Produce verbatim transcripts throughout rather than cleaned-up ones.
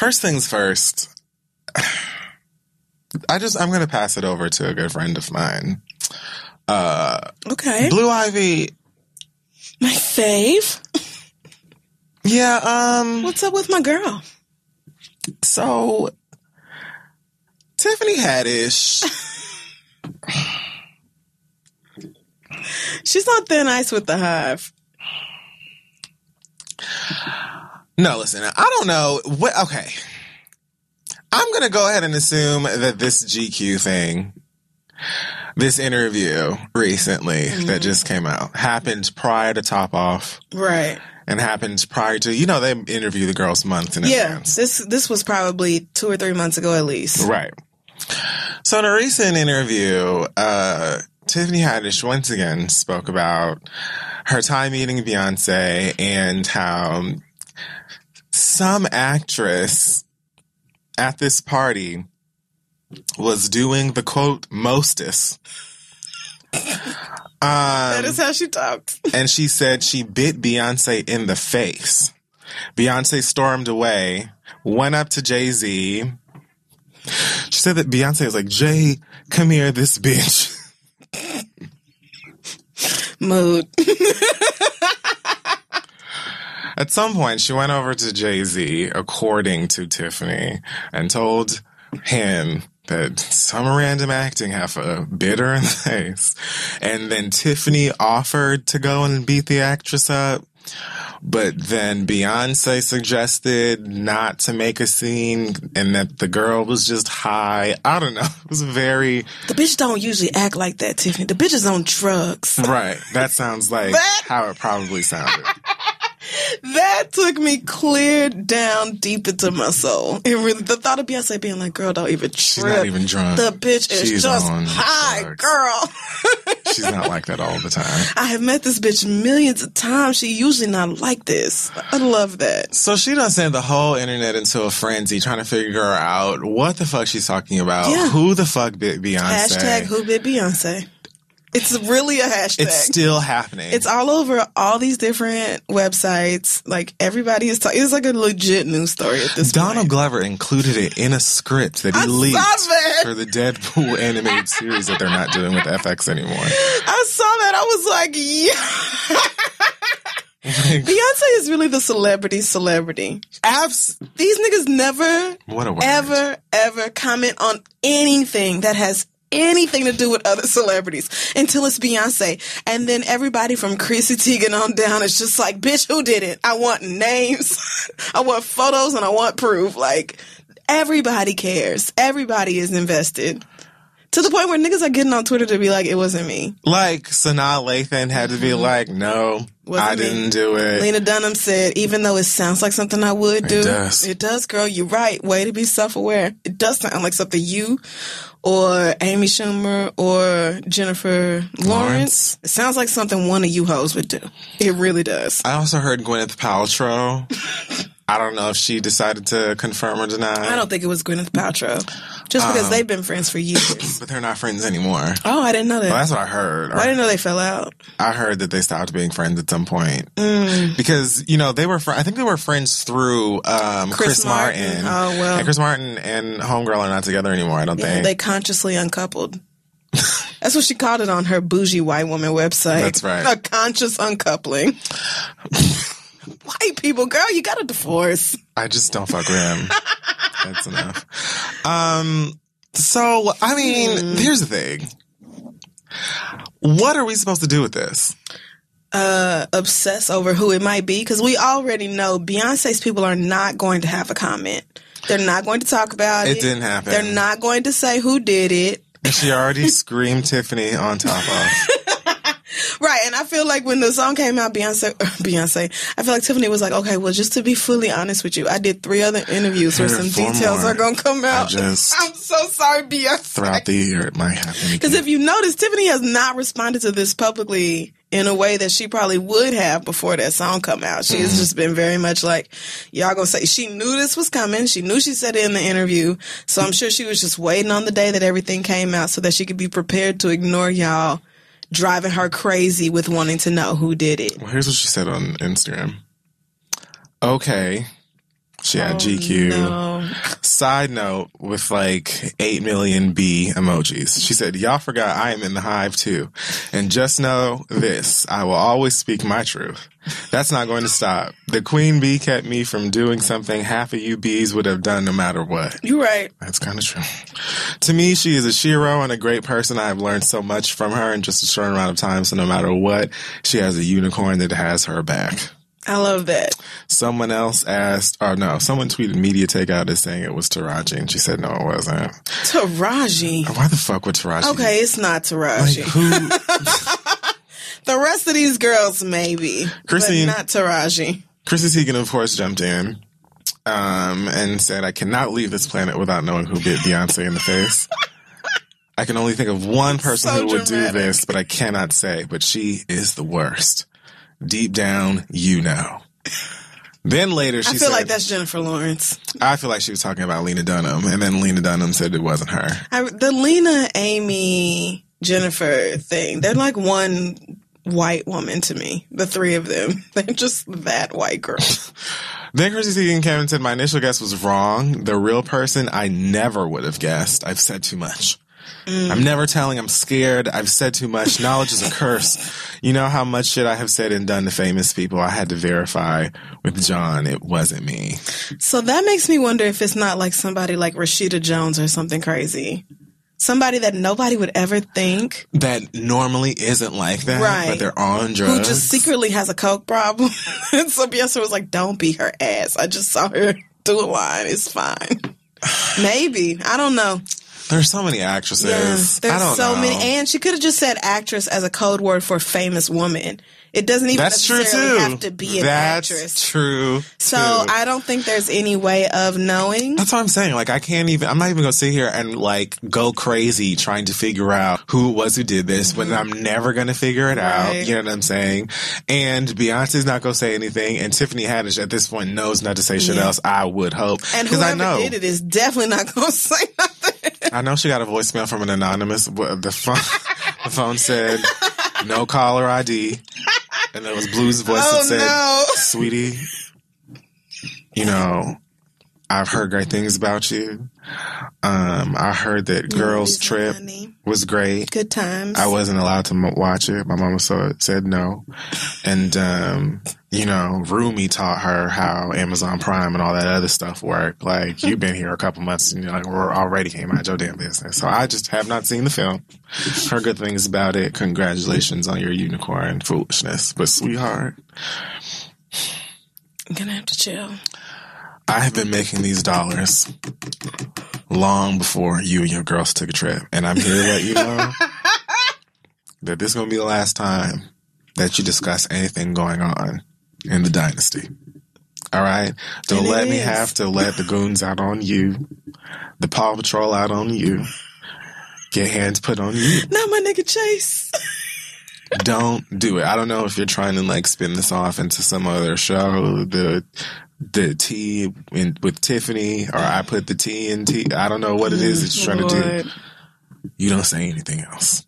First things first, I just, I'm going to pass it over to a good friend of mine. Uh, okay. Blue Ivy. My fave. Yeah. Um, What's up with my girl? So, Tiffany Haddish. She's on thin ice with the Hive. No, listen, I don't know. What, okay. I'm going to go ahead and assume that this G Q thing, this interview recently mm. that just came out, happened prior to Top Off. Right. And happened prior to, you know, they interview the girls months in yeah, advance. Yeah, this, this was probably two or three months ago at least. Right. So in a recent interview, uh, Tiffany Haddish once again spoke about her time meeting Beyonce and how some actress at this party was doing the quote mostest. Um, that is how she talks. And she said she bit Beyonce in the face. Beyonce stormed away, went up to Jay-Z. She said that Beyonce was like, Jay, come here, this bitch. Mood. At some point, she went over to Jay-Z, according to Tiffany, and told him that some random acting heifer bit her in the face. And then Tiffany offered to go and beat the actress up. But then Beyonce suggested not to make a scene and that the girl was just high. I don't know. It was very... The bitch don't usually act like that, Tiffany. The bitch is on drugs. Right. That sounds like that... how it probably sounded. That took me clear down deep into my soul. It really, the thought of Beyonce being like, girl, don't even trip. She's not even drunk. The bitch is She's just high, drugs. Girl. She's not like that all the time. I have met this bitch millions of times. She usually not like this. I love that. So she done sent the whole internet into a frenzy trying to figure out what the fuck she's talking about. Yeah. Who the fuck bit Beyonce? Hashtag who bit Beyonce. It's really a hashtag. It's still happening. It's all over all these different websites. Like, everybody is talking. It's like a legit news story at this Donald point. Donald Glover included it in a script that he I leaked for the Deadpool animated series that they're not doing with F X anymore. I saw that. I was like, yeah. Like, Beyonce is really the celebrity celebrity. Abs- these niggas never, what a word. ever, ever comment on anything that has anything to do with other celebrities until it's Beyonce, and then everybody from Chrissy Teigen on down is just like, bitch, who did it? I want names, I want photos, and I want proof. Like, everybody cares, everybody is invested to the point where niggas are getting on Twitter to be like, it wasn't me. Like Sanaa Lathan had to be like, no, wasn't I me. Didn't do it. Lena Dunham said, even though it sounds like something I would do, it does, it does girl, you're right. Way to be self-aware. It does sound like something you or Amy Schumer or Jennifer Lawrence. Lawrence. It sounds like something one of you hoes would do. It really does. I also heard Gwyneth Paltrow. I don't know if she decided to confirm or deny. I don't think it was Gwyneth Paltrow. Just because um, they've been friends for years. But they're not friends anymore. Oh, I didn't know that. Well, that's what I heard. Well, I didn't know they fell out. I heard that they stopped being friends at some point. Mm. Because, you know, they were, fr- I think they were friends through um, Chris, Chris Martin. Martin. Oh, well. And Chris Martin and Homegirl are not together anymore, I don't yeah, think. They consciously uncoupled. That's what she called it on her bougie white woman website. That's right. A conscious uncoupling. White people, girl, you got a divorce. I just don't fuck with him. That's enough. Um, so, I mean, mm. here's the thing. What are we supposed to do with this? Uh, obsess over who it might be, because we already know Beyonce's people are not going to have a comment. They're not going to talk about it. It didn't happen. They're not going to say who did it. And she already screamed Tiffany on Top Off. Right, and I feel like when the song came out, Beyonce, Beyonce, I feel like Tiffany was like, okay, well, just to be fully honest with you, I did three other interviews where some details more. are going to come out. Just, I'm so sorry, Beyonce. Throughout the year, it might happen. Because if you notice, Tiffany has not responded to this publicly in a way that she probably would have before that song come out. She mm-hmm. has just been very much like, y'all gonna say, she knew this was coming. She knew she said it in the interview. So I'm sure she was just waiting on the day that everything came out so that she could be prepared to ignore y'all driving her crazy with wanting to know who did it. Well, here's what she said on Instagram. Okay, Yeah, oh, G Q. No. Side note with like eight million B emojis. She said, y'all forgot I am in the hive too. And just know this, I will always speak my truth. That's not going to stop. The queen bee kept me from doing something half of you bees would have done no matter what. You're right. That's kind of true. To me, she is a shero and a great person. I have learned so much from her in just a short amount of time. So no matter what, she has a unicorn that has her back. I love that. Someone else asked, or no, someone tweeted Media Takeout as saying it was Taraji, and she said, no, it wasn't. Taraji? Why the fuck would Taraji? Okay, it's not Taraji. Like, who? The rest of these girls, maybe, Chrissy, but not Taraji. Chrissy Teigen, of course, jumped in um, and said, I cannot leave this planet without knowing who bit Beyonce in the face. I can only think of one person so who dramatic. would do this, but I cannot say. But she is the worst. Deep down, you know. Then later, she said... I feel said, like that's Jennifer Lawrence. I feel like she was talking about Lena Dunham, and then Lena Dunham said it wasn't her. I, the Lena, Amy, Jennifer thing, they're like one white woman to me, the three of them. They're just that white girl. Then Chrissy Teigen came and said, my initial guess was wrong. The real person, I never would have guessed. I've said too much. Mm. I'm never telling. I'm scared. I've said too much. Knowledge is a curse. You know how much shit I have said and done to famous people. I had to verify with John it wasn't me. So that makes me wonder if it's not like somebody like Rashida Jones or something crazy. Somebody that nobody would ever think. That normally isn't like that. Right. But they're on drugs. Who just secretly has a coke problem. And so Beyonce was like, don't be her ass. I just saw her do a line. It's fine. Maybe. I don't know. There's so many actresses. Yeah, there's I don't so know. many, and she could have just said "actress" as a code word for famous woman. It doesn't even That's necessarily have to be an That's actress. That's true. So too. I don't think there's any way of knowing. That's what I'm saying. Like I can't even. I'm not even gonna sit here and like go crazy trying to figure out who it was who did this, mm-hmm. when I'm never gonna figure it right. out. You know what I'm saying? And Beyonce's not gonna say anything, and Tiffany Haddish at this point knows not to say shit yeah. else. I would hope, and whoever I know. did it is definitely not gonna say nothing. I know she got a voicemail from an anonymous. The phone, the phone said, "No caller I D," and there was Blue's voice oh, that said, no. "Sweetie, you know, I've heard great things about you. Um, I heard that Girls Trip was great. Good times. I wasn't allowed to m- watch it. My mama saw it, said no, and um, you know, Rumi taught her how Amazon Prime and all that other stuff work. Like you've been here a couple months and you're like, we're already came out your damn business. So I just have not seen the film. Heard good things about it. Congratulations on your unicorn foolishness, but sweetheart, I'm gonna have to chill." I have been making these dollars long before you and your girls took a trip. And I'm here to let you know that this is going to be the last time that you discuss anything going on in the dynasty. All right? Don't it let is. me have to let the goons out on you, the Paw Patrol out on you, get hands put on you. Not my nigga Chase. Don't do it. I don't know if you're trying to like spin this off into some other show, the... The tea in, with Tiffany, or I put the T in T. I don't know what it is that you're Lord. trying to do. You don't say anything else.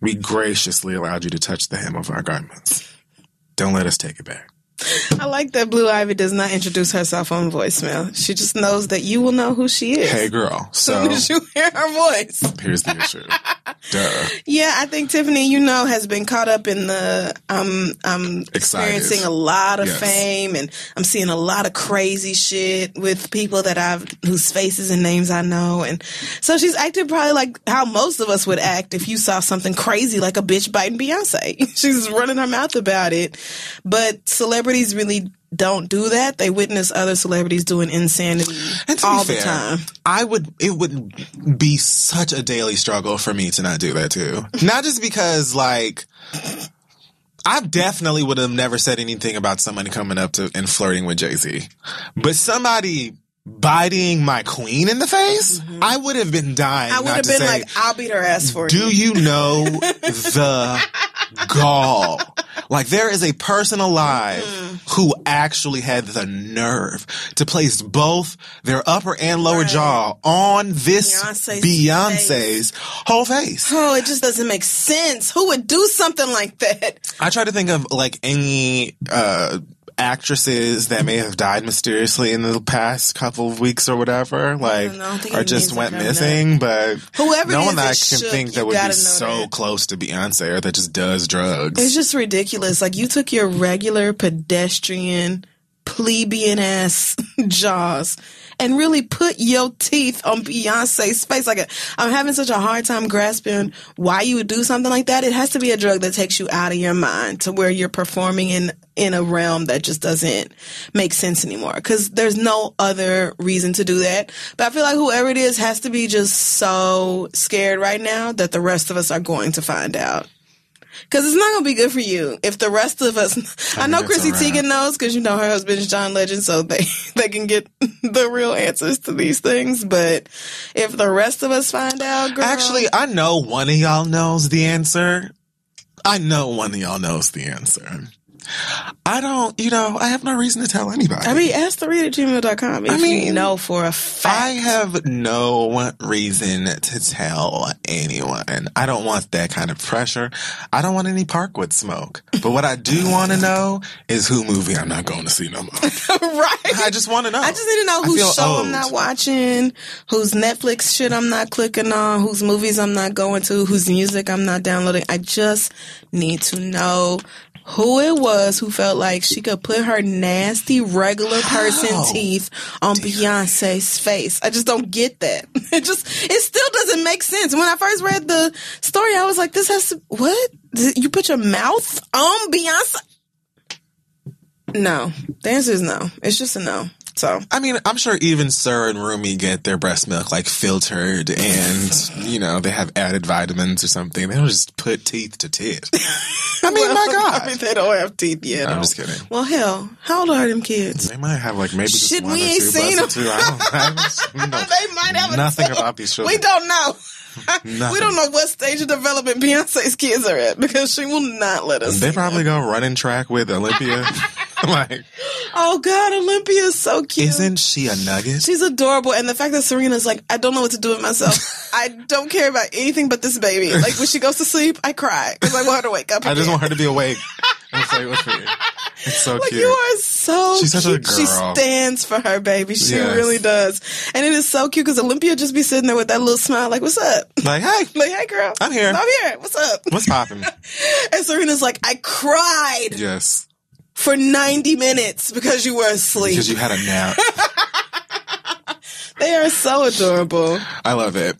We graciously allowed you to touch the hem of our garments. Don't let us take it back. I like that Blue Ivy does not introduce herself on voicemail. She just knows that you will know who she is. Hey, girl. So as soon as you hear her voice. Here's the issue. Duh. Yeah, I think Tiffany, you know, has been caught up in the um, I'm experiencing a lot of yes. fame, and I'm seeing a lot of crazy shit with people that I've whose faces and names I know, and so she's acted probably like how most of us would act if you saw something crazy like a bitch biting Beyonce. She's running her mouth about it, but celebrities really don't do that. They witness other celebrities doing insanity all fair, the time. I would, it would be such a daily struggle for me to not do that too. Not just because, like, I definitely would have never said anything about somebody coming up to and flirting with Jay-Z, but somebody biting my queen in the face, mm-hmm. I would have been dying. I would have been say, like, I'll beat her ass for you. Do you know the gall? Like, there is a person alive mm. who actually had the nerve to place both their upper and lower right. jaw on this Beyonce's, Beyonce's face. whole face. Oh, it just doesn't make sense. Who would do something like that? I try to think of, like, any uh, actresses that may have died mysteriously in the past couple of weeks or whatever, like, or just went missing, but whoever no one that I can think that would be so close to Beyonce or that just does drugs. It's just ridiculous. Like, you took your regular pedestrian, plebeian ass jaws and really put your teeth on Beyonce's face. Like, I'm having such a hard time grasping why you would do something like that. It has to be a drug that takes you out of your mind to where you're performing in, in a realm that just doesn't make sense anymore. Because there's no other reason to do that. But I feel like whoever it is has to be just so scared right now that the rest of us are going to find out. Because it's not going to be good for you if the rest of us... I, I know Chrissy Teigen knows because, you know, her husband is John Legend, so they, they can get the real answers to these things. But if the rest of us find out, girl... Actually, I know one of y'all knows the answer. I know one of y'all knows the answer. I don't, you know, I have no reason to tell anybody. I mean, ask the read at gmail dot com if I mean, you know for a fact. I have no reason to tell anyone. I don't want that kind of pressure. I don't want any Parkwood smoke. But what I do want to know is who movie I'm not going to see no more. Right. I just want to know. I just need to know whose show old. I'm not watching, whose Netflix shit I'm not clicking on, whose movies I'm not going to, whose music I'm not downloading. I just need to know who it was who felt like she could put her nasty regular person How? teeth on Beyonce's face. I just don't get that. It just, it still doesn't make sense. When I first read the story, I was like, this has to, what? You put your mouth on Beyonce? No. The answer is no. It's just a no. So, I mean, I'm sure even Sir and Rumi get their breast milk, like, filtered and, you know, they have added vitamins or something. They don't just put teeth to tit. I mean, well, my God. I mean, they don't have teeth yet. No, I'm just kidding. Well, hell, how old are them kids? They might have, like, maybe just Shit, one we or ain't two, seen them. Two. I don't, I don't know. They might have nothing seen. About these children. We don't know. We don't know what stage of development Beyonce's kids are at because she will not let us. They probably them. go running track with Olympia. Like, oh God, Olympia is so cute. Isn't she a nugget? She's adorable. And the fact that Serena's like, I don't know what to do with myself. I don't care about anything but this baby. Like, when she goes to sleep, I cry because I want her to wake up again. I just want her to be awake and play with me. It's so like, cute. You are so She's such cute. A girl. She stands for her baby. She yes. really does. And it is so cute because Olympia just be sitting there with that little smile like, what's up? Like, hey. Like, hey, girl. I'm here. I'm here. What's up? What's popping? And Serena's like, I cried. Yes. For ninety minutes because you were asleep. Because you had a nap. They are so adorable. I love it.